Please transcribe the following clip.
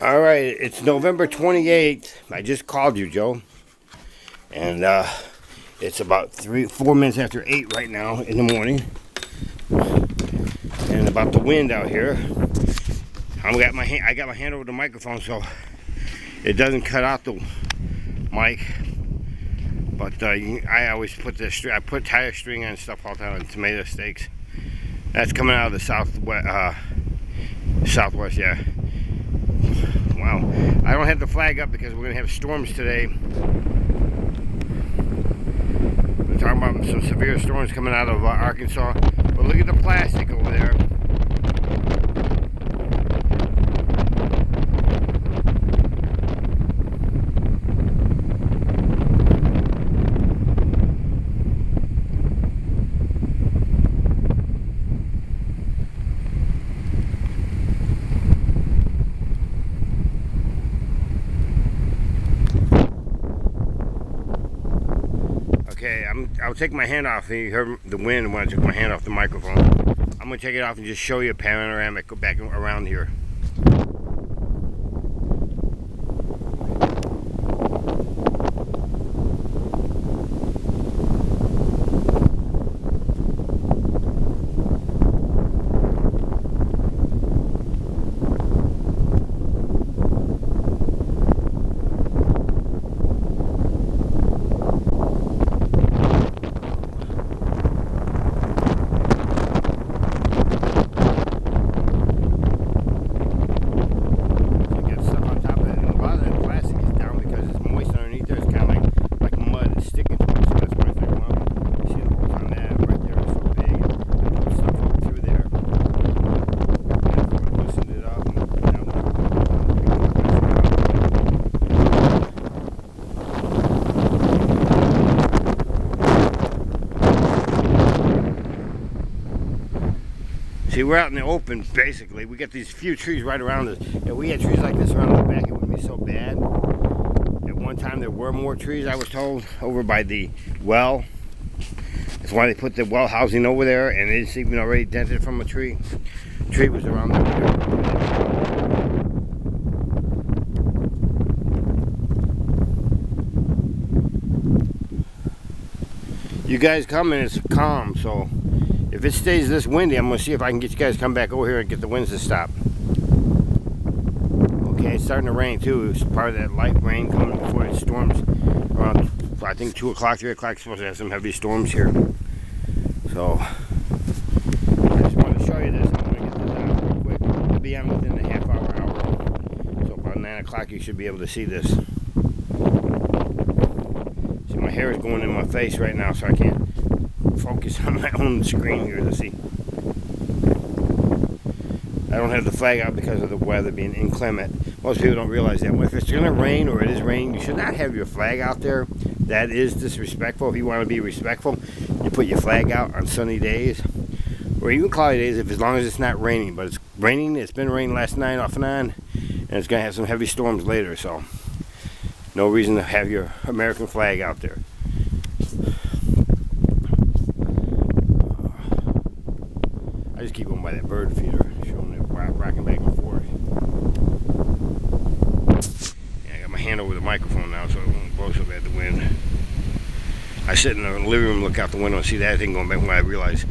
All right, it's November 28th. I just called you, Joe. And it's about 4 minutes after 8 right now in the morning. And about the wind out here. I got my hand over the microphone so it doesn't cut out the mic. But I always put I put tire string and stuff all the time on tomato steaks. That's coming out of the southwest. Southwest, yeah. Wow, I don't have the flag up because we're going to have storms today. We're talking about some severe storms coming out of Arkansas. But look at the plastic over there. Okay, I'll take my hand off. You heard the wind when I took my hand off the microphone. I'm going to take it off and just show you a panoramic back around here. See, we're out in the open, basically. We got these few trees right around us. If we had trees like this around the back, it would be so bad. At one time, there were more trees, I was told, over by the well. That's why they put the well housing over there, and it's even already dented from a tree. The tree was around there. You guys come and it's calm, so if it stays this windy, I'm going to see if I can get you guys to come back over here and get the winds to stop. Okay, it's starting to rain too. It's part of that light rain coming before it storms. Around, I think, 2 o'clock, 3 o'clock, supposed to have some heavy storms here. So, I just wanted to show you this. I'm going to get this out real quick. It'll be on within a half hour. So, about 9 o'clock, you should be able to see this. See, my hair is going in my face right now, so I can't focus on my own screen here to see. I don't have the flag out because of the weather being inclement. Most people don't realize that. Well, if it's going to rain or it is raining, you should not have your flag out there. That is disrespectful. If you want to be respectful, you put your flag out on sunny days or even cloudy days, as long as it's not raining. But it's raining. It's been raining last night off and on, and it's going to have some heavy storms later. So, no reason to have your American flag out there. I just keep going by that bird feeder, showing it rocking back and forth. Yeah, I got my hand over the microphone now so it won't blow so bad the wind. I sit in the living room, look out the window and see that thing going back when I realize